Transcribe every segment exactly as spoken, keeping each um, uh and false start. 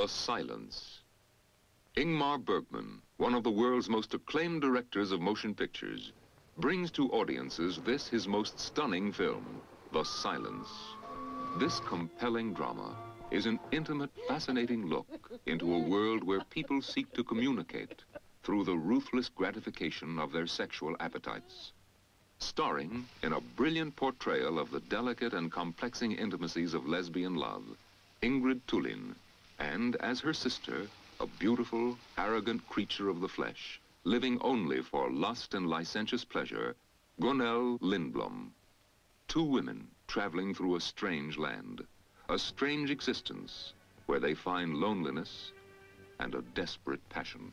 The Silence. Ingmar Bergman, one of the world's most acclaimed directors of motion pictures, brings to audiences this his most stunning film, The Silence. This compelling drama is an intimate, fascinating look into a world where people seek to communicate through the ruthless gratification of their sexual appetites. Starring in a brilliant portrayal of the delicate and complexing intimacies of lesbian love, Ingrid Thulin, and as her sister, a beautiful, arrogant creature of the flesh, living only for lust and licentious pleasure, Gunnel Lindblom. Two women traveling through a strange land, a strange existence where they find loneliness and a desperate passion.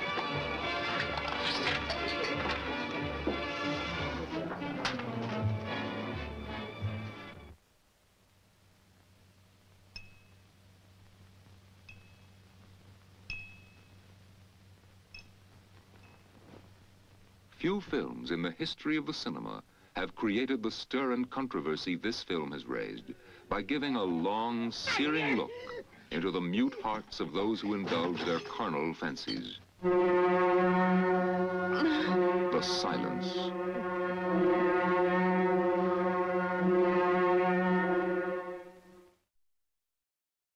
Few films in the history of the cinema have created the stir and controversy this film has raised by giving a long, searing look into the mute hearts of those who indulge their carnal fancies. The Silence.